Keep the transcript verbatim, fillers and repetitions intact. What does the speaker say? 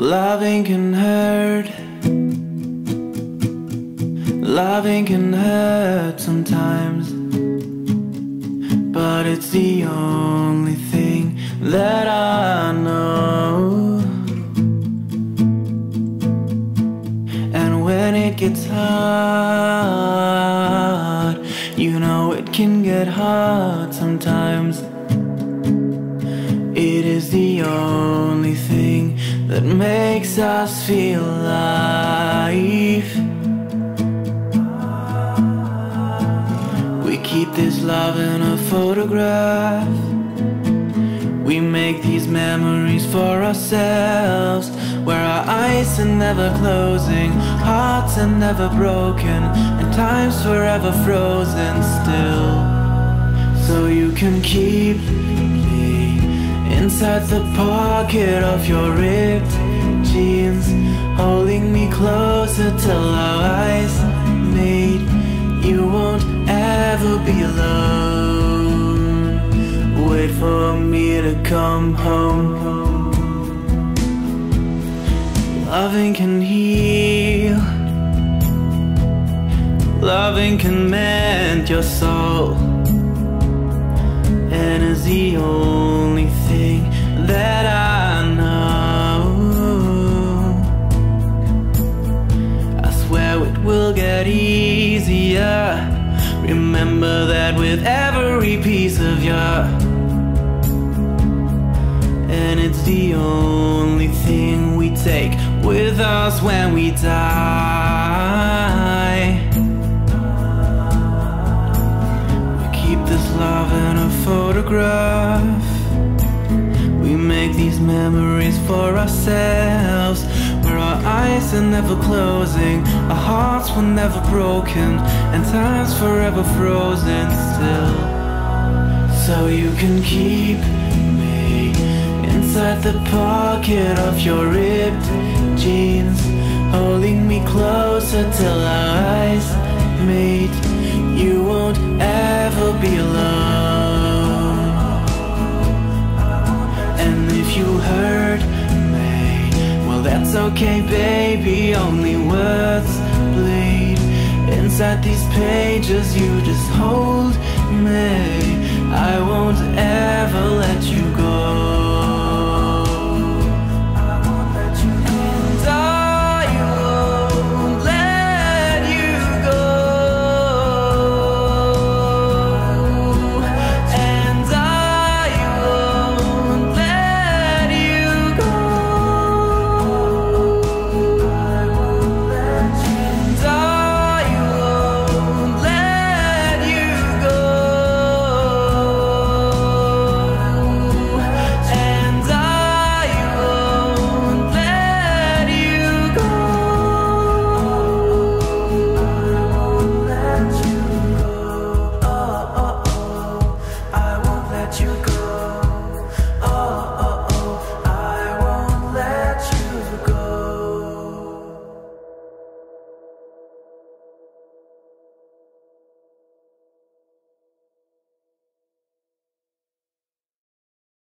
Loving can hurt. Loving can hurt sometimes, but it's the only thing that I know. And when it gets hard, you know it can get hard sometimes. It is the only thing that makes us feel alive. We keep this love in a photograph. We make these memories for ourselves, where our eyes are never closing, hearts are never broken, and time's forever frozen still. So you can keep inside the pocket of your ripped jeans, holding me closer till our eyes meet. You won't ever be alone. Wait for me to come home. Loving can heal. Loving can mend your soul, and is the only thing that I know. I swear it will get easier. Remember that with every piece of you, and it's the only thing we take with us when we die. This love in a photograph. We make these memories for ourselves, where our eyes are never closing, our hearts were never broken, and time's forever frozen still. So you can keep me inside the pocket of your ripped jeans, holding me closer till our eyes meet. You won't ever be alone. And if you hurt me, well that's okay baby, only words bleed. Inside these pages you just hold me. I won't ever let you